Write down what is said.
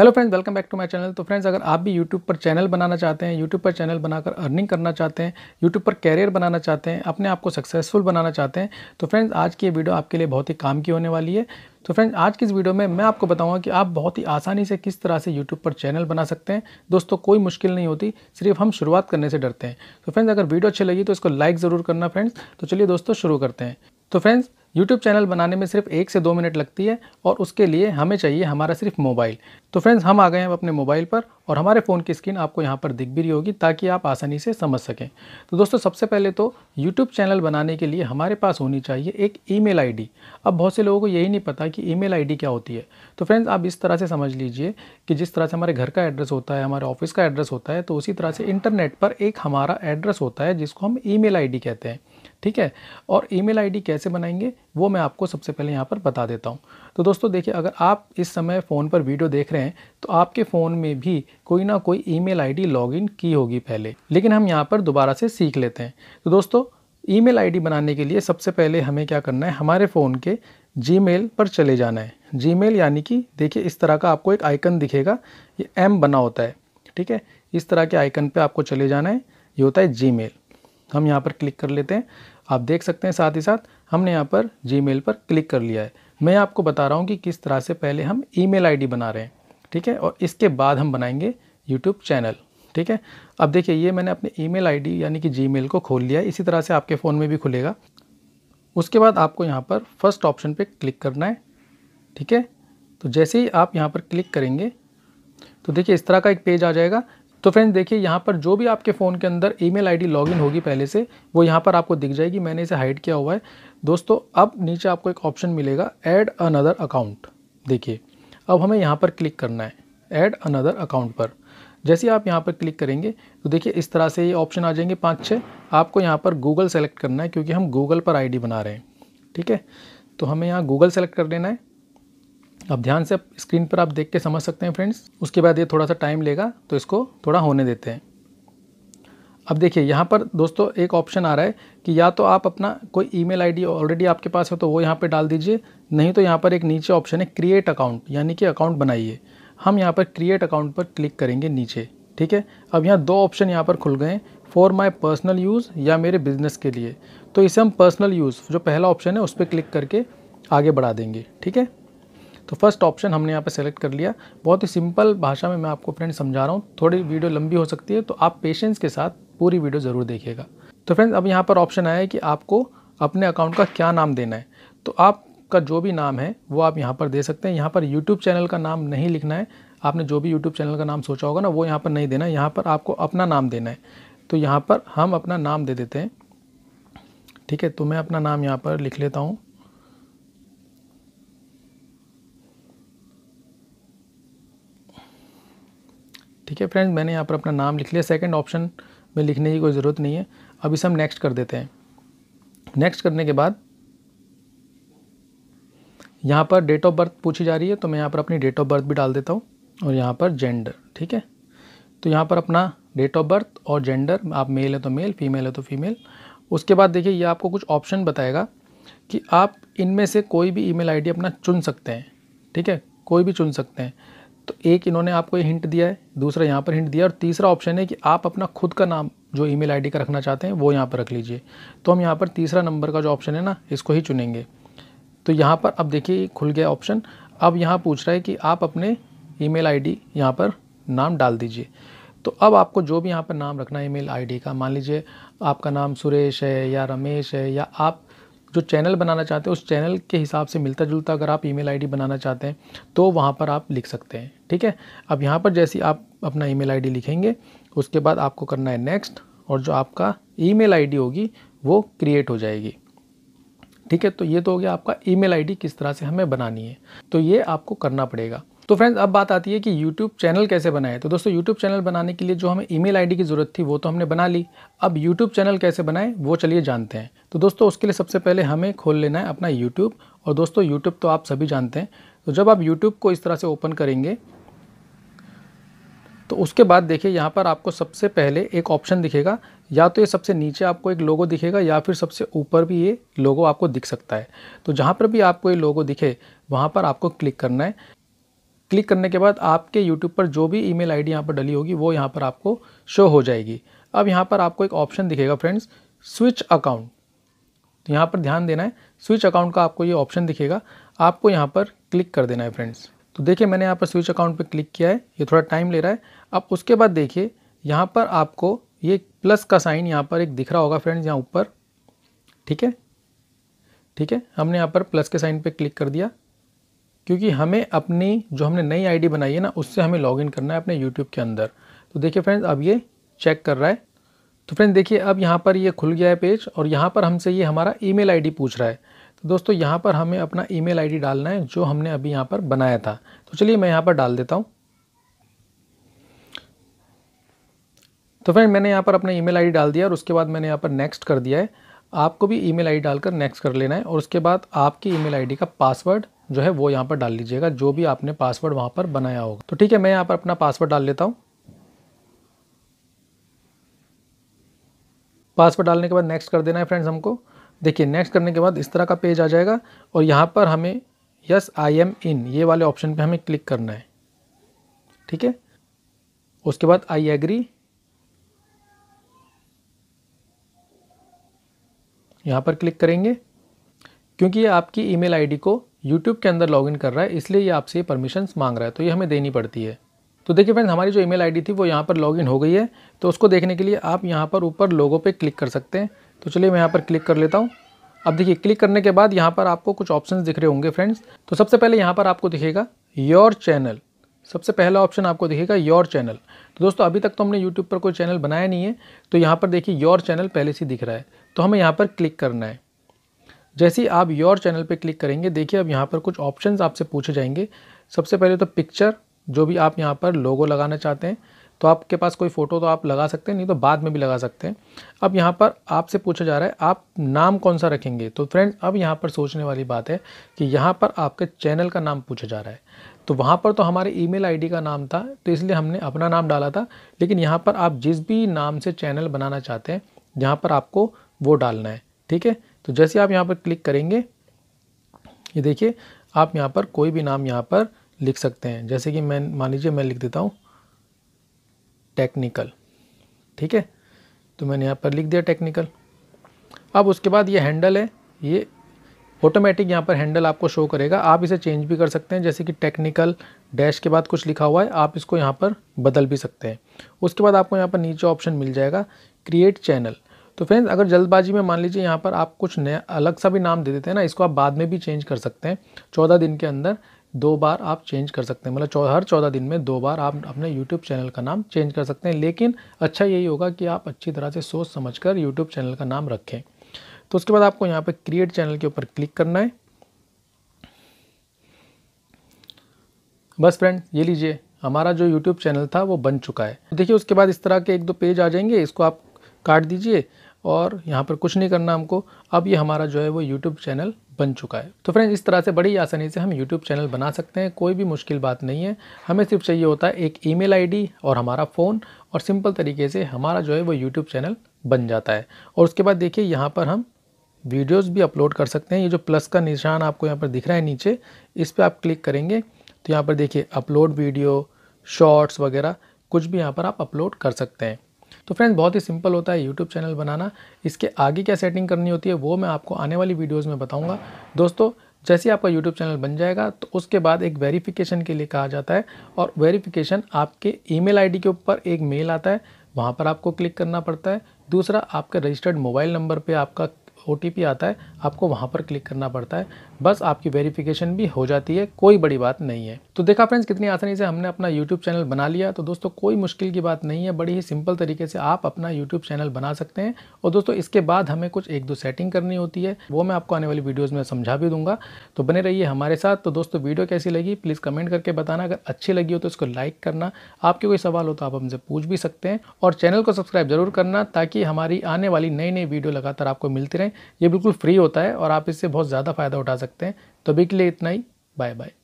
Hello friends, welcome back to my channel. तो friends, अगर आप भी यूट्यूब पर चैनल बनाना चाहते हैं, यूट्यूब पर चैनल बनाकर अर्निंग करना चाहते हैं, यूट्यूब पर कैरियर बनाना चाहते हैं, अपने आप को सक्सेसफुल बनाना चाहते हैं, तो फ्रेंड्स आज की ये वीडियो आपके लिए बहुत ही काम की होने वाली है। तो फ्रेंड्स आज की इस वीडियो में मैं आपको बताऊंगा कि आप बहुत ही आसानी से किस तरह से YouTube पर चैनल बना सकते हैं। दोस्तों कोई मुश्किल नहीं होती, सिर्फ हम शुरुआत करने से डरते हैं। तो फ्रेंड्स अगर वीडियो अच्छी लगी तो इसको लाइक ज़रूर करना फ्रेंड्स। तो चलिए दोस्तों शुरू करते हैं। तो फ्रेंड्स YouTube चैनल बनाने में सिर्फ 1 से 2 मिनट लगती है और उसके लिए हमें चाहिए हमारा सिर्फ मोबाइल। तो फ्रेंड्स हम आ गए हैं अपने मोबाइल पर और हमारे फ़ोन की स्क्रीन आपको यहाँ पर दिख भी रही होगी ताकि आप आसानी से समझ सकें। तो दोस्तों सबसे पहले तो YouTube चैनल बनाने के लिए हमारे पास होनी चाहिए एक ईमेल आईडी। अब बहुत से लोगों को यही नहीं पता कि ईमेल आईडी क्या होती है। तो फ्रेंड्स आप इस तरह से समझ लीजिए कि जिस तरह से हमारे घर का एड्रेस होता है, हमारे ऑफिस का एड्रेस होता है, तो उसी तरह से इंटरनेट पर एक हमारा एड्रेस होता है जिसको हम ईमेल आईडी कहते हैं। ठीक है, और ईमेल आईडी कैसे बनाएंगे वो मैं आपको सबसे पहले यहाँ पर बता देता हूँ। तो दोस्तों देखिए, अगर आप इस समय फ़ोन पर वीडियो देख रहे हैं तो आपके फ़ोन में भी कोई ना कोई ईमेल आईडी लॉगिन की होगी पहले, लेकिन हम यहाँ पर दोबारा से सीख लेते हैं। तो दोस्तों ईमेल आईडी बनाने के लिए सबसे पहले हमें क्या करना है, हमारे फ़ोन के जीमेल पर चले जाना है। जीमेल यानी कि देखिए इस तरह का आपको एक आइकन दिखेगा, ये M बना होता है। ठीक है, इस तरह के आइकन पर आपको चले जाना है, ये होता है जीमेल। हम यहाँ पर क्लिक कर लेते हैं, आप देख सकते हैं साथ ही साथ हमने यहाँ पर जीमेल पर क्लिक कर लिया है। मैं आपको बता रहा हूँ कि किस तरह से पहले हम ईमेल आईडी बना रहे हैं। ठीक है, और इसके बाद हम बनाएंगे यूट्यूब चैनल। ठीक है, अब देखिए ये मैंने अपने ईमेल आईडी यानी कि जीमेल को खोल लिया है। इसी तरह से आपके फ़ोन में भी खुलेगा। उसके बाद आपको यहाँ पर फर्स्ट ऑप्शन पर क्लिक करना है। ठीक है, तो जैसे ही आप यहाँ पर क्लिक करेंगे तो देखिए इस तरह का एक पेज आ जाएगा। तो फ्रेंड्स देखिए यहाँ पर जो भी आपके फ़ोन के अंदर ईमेल आईडी लॉगिन होगी पहले से, वो यहाँ पर आपको दिख जाएगी। मैंने इसे हाइड किया हुआ है। दोस्तों अब नीचे आपको एक ऑप्शन मिलेगा ऐड अनदर अकाउंट। देखिए अब हमें यहाँ पर क्लिक करना है ऐड अनदर अकाउंट पर। जैसे ही आप यहाँ पर क्लिक करेंगे तो देखिए इस तरह से ये ऑप्शन आ जाएंगे 5-6। आपको यहाँ पर गूगल सेलेक्ट करना है क्योंकि हम गूगल पर आई डी बना रहे हैं। ठीक है, तो हमें यहाँ गूगल सेलेक्ट कर लेना है। अब ध्यान से स्क्रीन पर आप देख के समझ सकते हैं फ्रेंड्स। उसके बाद ये थोड़ा सा टाइम लेगा तो इसको थोड़ा होने देते हैं। अब देखिए यहाँ पर दोस्तों एक ऑप्शन आ रहा है कि या तो आप अपना कोई ईमेल आईडी ऑलरेडी आपके पास हो तो वो यहाँ पे डाल दीजिए, नहीं तो यहाँ पर एक नीचे ऑप्शन है क्रिएट अकाउंट, यानी कि अकाउंट बनाइए। हम यहाँ पर क्रिएट अकाउंट पर क्लिक करेंगे नीचे। ठीक है, अब यहाँ 2 ऑप्शन यहाँ पर खुल गए हैं, फॉर माई पर्सनल यूज़ या मेरे बिजनेस के लिए। तो इसे हम पर्सनल यूज़ जो पहला ऑप्शन है उस पर क्लिक करके आगे बढ़ा देंगे। ठीक है, तो फर्स्ट ऑप्शन हमने यहाँ पर सेलेक्ट कर लिया। बहुत ही सिंपल भाषा में मैं आपको फ्रेंड्स समझा रहा हूँ, थोड़ी वीडियो लंबी हो सकती है तो आप पेशेंस के साथ पूरी वीडियो ज़रूर देखिएगा। तो फ्रेंड्स अब यहाँ पर ऑप्शन आया है कि आपको अपने अकाउंट का क्या नाम देना है। तो आपका जो भी नाम है वो आप यहाँ पर दे सकते हैं। यहाँ पर यूट्यूब चैनल का नाम नहीं लिखना है। आपने जो भी यूट्यूब चैनल का नाम सोचा होगा ना, वो यहाँ पर नहीं देना है। यहाँ पर आपको अपना नाम देना है। तो यहाँ पर हम अपना नाम दे देते हैं। ठीक है, तो मैं अपना नाम यहाँ पर लिख लेता हूँ। ठीक है फ्रेंड्स, मैंने यहाँ पर अपना नाम लिख लिया। सेकंड ऑप्शन में लिखने की कोई ज़रूरत नहीं है। अब इसे हम नेक्स्ट कर देते हैं। नेक्स्ट करने के बाद यहाँ पर डेट ऑफ बर्थ पूछी जा रही है, तो मैं यहाँ पर अपनी डेट ऑफ बर्थ भी डाल देता हूँ और यहाँ पर जेंडर। ठीक है, तो यहाँ पर अपना डेट ऑफ बर्थ और जेंडर, आप मेल है तो मेल, फीमेल है तो फीमेल। उसके बाद देखिए ये आपको कुछ ऑप्शन बताएगा कि आप इनमें से कोई भी ईमेल आईडी अपना चुन सकते हैं। ठीक है, कोई भी चुन सकते हैं। तो एक इन्होंने आपको ये हिंट दिया है, दूसरा यहाँ पर हिंट दिया, और तीसरा ऑप्शन है कि आप अपना खुद का नाम जो ईमेल आईडी का रखना चाहते हैं वो यहाँ पर रख लीजिए। तो हम यहाँ पर तीसरा नंबर का जो ऑप्शन है ना, इसको ही चुनेंगे। तो यहाँ पर अब देखिए खुल गया ऑप्शन। अब यहाँ पूछ रहा है कि आप अपने ईमेल आईडी यहाँ पर नाम डाल दीजिए। तो अब आपको जो भी यहाँ पर नाम रखना है ईमेल आईडी का, मान लीजिए आपका नाम सुरेश है या रमेश है, या आप जो चैनल बनाना चाहते हैं उस चैनल के हिसाब से मिलता जुलता अगर आप ईमेल आईडी बनाना चाहते हैं तो वहाँ पर आप लिख सकते हैं। ठीक है, अब यहाँ पर जैसे आप अपना ईमेल आईडी लिखेंगे उसके बाद आपको करना है नेक्स्ट, और जो आपका ईमेल आईडी होगी वो क्रिएट हो जाएगी। ठीक है, तो ये तो हो गया आपका ईमेल आईडी किस तरह से हमें बनानी है, तो ये आपको करना पड़ेगा। तो फ्रेंड्स अब बात आती है कि यूट्यूब चैनल कैसे बनाए। तो दोस्तों यूट्यूब चैनल बनाने के लिए जो हमें ईमेल आईडी की ज़रूरत थी वो तो हमने बना ली। अब यूट्यूब चैनल कैसे बनाएं वो चलिए जानते हैं। तो दोस्तों उसके लिए सबसे पहले हमें खोल लेना है अपना यूट्यूब। और दोस्तों यूट्यूब तो आप सभी जानते हैं। तो जब आप यूट्यूब को इस तरह से ओपन करेंगे तो उसके बाद देखिए यहाँ पर आपको सबसे पहले एक ऑप्शन दिखेगा, या तो ये सबसे नीचे आपको एक लोगो दिखेगा या फिर सबसे ऊपर भी ये लोगो आपको दिख सकता है। तो जहाँ पर भी आपको ये लोगो दिखे वहाँ पर आपको क्लिक करना है। क्लिक करने के बाद आपके YouTube पर जो भी ईमेल आईडी यहाँ पर डली होगी वो यहाँ पर आपको शो हो जाएगी। अब यहाँ पर आपको एक ऑप्शन दिखेगा फ्रेंड्स, स्विच अकाउंट। तो यहाँ पर ध्यान देना है, स्विच अकाउंट का आपको ये ऑप्शन दिखेगा, आपको यहाँ पर क्लिक कर देना है फ्रेंड्स। तो देखिए मैंने यहाँ पर स्विच अकाउंट पर क्लिक किया है, ये थोड़ा टाइम ले रहा है। अब उसके बाद देखिए यहाँ पर आपको ये प्लस का साइन यहाँ पर एक दिख रहा होगा फ्रेंड्स, यहाँ ऊपर, ठीक है हमने यहाँ पर प्लस के साइन पे क्लिक कर दिया, क्योंकि हमें अपनी जो हमने नई आईडी बनाई है ना उससे हमें लॉगिन करना है अपने यूट्यूब के अंदर। तो देखिए फ्रेंड्स अब ये चेक कर रहा है। तो फ्रेंड्स देखिए अब यहाँ पर ये खुल गया है पेज, और यहाँ पर हमसे ये हमारा ईमेल आईडी पूछ रहा है। तो दोस्तों यहाँ पर हमें अपना ईमेल आईडी डालना है जो हमने अभी यहाँ पर बनाया था। तो चलिए मैं यहाँ पर डाल देता हूँ। तो फ्रेंड मैंने यहाँ पर अपना ईमेल आईडी डाल दिया और उसके बाद मैंने यहाँ पर नेक्स्ट कर दिया है। आपको भी ईमेल आईडी डालकर नेक्स्ट कर लेना है, और उसके बाद आपकी ईमेल आईडी का पासवर्ड जो है वो यहाँ पर डाल लीजिएगा, जो भी आपने पासवर्ड वहाँ पर बनाया होगा। तो ठीक है मैं यहाँ पर अपना पासवर्ड डाल लेता हूँ। पासवर्ड डालने के बाद नेक्स्ट कर देना है फ्रेंड्स हमको। देखिए नेक्स्ट करने के बाद इस तरह का पेज आ जाएगा, और यहाँ पर हमें यस आई एम इन ये वाले ऑप्शन पर हमें क्लिक करना है, ठीक है। उसके बाद आई एग्री, यहाँ पर क्लिक करेंगे। क्योंकि ये आपकी ईमेल आईडी को YouTube के अंदर लॉगिन कर रहा है, इसलिए ये आपसे परमिशंस मांग रहा है, तो ये हमें देनी पड़ती है। तो देखिए फ्रेंड्स हमारी जो ईमेल आईडी थी वो यहाँ पर लॉगिन हो गई है। तो उसको देखने के लिए आप यहाँ पर ऊपर लोगो पे क्लिक कर सकते हैं। तो चलिए मैं यहाँ पर क्लिक कर लेता हूँ। अब देखिए क्लिक करने के बाद यहाँ पर आपको कुछ ऑप्शन दिख रहे होंगे फ्रेंड्स। तो सबसे पहले यहाँ पर आपको दिखेगा योर चैनल, सबसे पहला ऑप्शन आपको दिखेगा योर चैनल। तो दोस्तों अभी तक तो हमने यूट्यूब पर कोई चैनल बनाया नहीं है, तो यहाँ पर देखिए योर चैनल पहले से दिख रहा है, तो हमें यहाँ पर क्लिक करना है। जैसे ही आप योर चैनल पे क्लिक करेंगे, देखिए अब यहाँ पर कुछ ऑप्शंस आपसे पूछे जाएंगे। सबसे पहले तो पिक्चर, जो भी आप यहाँ पर लोगो लगाना चाहते हैं, तो आपके पास कोई फ़ोटो तो आप लगा सकते हैं, नहीं तो बाद में भी लगा सकते हैं। अब यहाँ पर आपसे पूछा जा रहा है आप नाम कौन सा रखेंगे। तो फ्रेंड्स अब यहाँ पर सोचने वाली बात है कि यहाँ पर आपके चैनल का नाम पूछा जा रहा है। तो वहाँ पर तो हमारे ईमेल आईडी का नाम था, तो इसलिए हमने अपना नाम डाला था, लेकिन यहाँ पर आप जिस भी नाम से चैनल बनाना चाहते हैं यहाँ पर आपको वो डालना है, ठीक है। तो जैसे आप यहाँ पर क्लिक करेंगे, ये देखिए आप यहाँ पर कोई भी नाम यहाँ पर लिख सकते हैं। जैसे कि मैं मान लीजिए मैं लिख देता हूँ टेक्निकल, ठीक है। तो मैंने यहाँ पर लिख दिया टेक्निकल। अब उसके बाद ये हैंडल है, ये ऑटोमेटिक यहाँ पर हैंडल आपको शो करेगा। आप इसे चेंज भी कर सकते हैं, जैसे कि टेक्निकल डैश के बाद कुछ लिखा हुआ है, आप इसको यहाँ पर बदल भी सकते हैं। उसके बाद आपको यहाँ पर नीचे ऑप्शन मिल जाएगा क्रिएट चैनल। तो फ्रेंड्स अगर जल्दबाजी में मान लीजिए यहाँ पर आप कुछ नया अलग सा भी नाम दे देते हैं ना, इसको आप बाद में भी चेंज कर सकते हैं। 14 दिन के अंदर 2 बार आप चेंज कर सकते हैं, मतलब हर 14 दिन में 2 बार आप अपने YouTube चैनल का नाम चेंज कर सकते हैं। लेकिन अच्छा यही होगा कि आप अच्छी तरह से सोच समझकर YouTube चैनल का नाम रखें। तो उसके बाद आपको यहाँ पर क्रिएट चैनल के ऊपर क्लिक करना है। बस फ्रेंड ये लीजिए हमारा जो YouTube चैनल था वो बन चुका है। देखिए उसके बाद इस तरह के 1-2 पेज आ जाएंगे, इसको आप काट दीजिए और यहाँ पर कुछ नहीं करना हमको। अब ये हमारा जो है वो YouTube चैनल बन चुका है। तो फ्रेंड्स इस तरह से बड़ी आसानी से हम YouTube चैनल बना सकते हैं, कोई भी मुश्किल बात नहीं है। हमें सिर्फ चाहिए होता है एक ईमेल आईडी और हमारा फ़ोन, और सिंपल तरीके से हमारा जो है वो YouTube चैनल बन जाता है। और उसके बाद देखिए यहाँ पर हम वीडियोज़ भी अपलोड कर सकते हैं। ये जो प्लस का निशान आपको यहाँ पर दिख रहा है नीचे, इस पर आप क्लिक करेंगे तो यहाँ पर देखिए अपलोड वीडियो, शॉर्ट्स वगैरह कुछ भी यहाँ पर आप अपलोड कर सकते हैं। तो फ्रेंड्स बहुत ही सिंपल होता है YouTube चैनल बनाना। इसके आगे क्या सेटिंग करनी होती है वो मैं आपको आने वाली वीडियोस में बताऊंगा। दोस्तों जैसे आपका YouTube चैनल बन जाएगा तो उसके बाद एक वेरिफिकेशन के लिए कहा जाता है, और वेरिफिकेशन आपके ईमेल आईडी के ऊपर एक मेल आता है, वहाँ पर आपको क्लिक करना पड़ता है। दूसरा आपके रजिस्टर्ड मोबाइल नंबर पर आपका OTP आता है, आपको वहाँ पर क्लिक करना पड़ता है, बस आपकी वेरिफिकेशन भी हो जाती है, कोई बड़ी बात नहीं है। तो देखा फ्रेंड्स कितनी आसानी से हमने अपना YouTube चैनल बना लिया। तो दोस्तों कोई मुश्किल की बात नहीं है, बड़ी ही सिंपल तरीके से आप अपना YouTube चैनल बना सकते हैं। और दोस्तों इसके बाद हमें कुछ 1-2 सेटिंग करनी होती है, वो मैं आपको आने वाली वीडियोज़ में समझा भी दूंगा, तो बने रहिए हमारे साथ। तो दोस्तों वीडियो कैसी लगी प्लीज़ कमेंट करके बताना, अगर अच्छी लगी हो तो इसको लाइक करना, आपके कोई सवाल हो तो आप हमसे पूछ भी सकते हैं, और चैनल को सब्सक्राइब जरूर करना ताकि हमारी आने वाली नई नई वीडियो लगातार आपको मिलती रहे। ये बिल्कुल फ्री होता है और आप इससे बहुत ज़्यादा फ़ायदा उठा सकते हैं। तो अभी के लिए इतना ही, बाय बाय।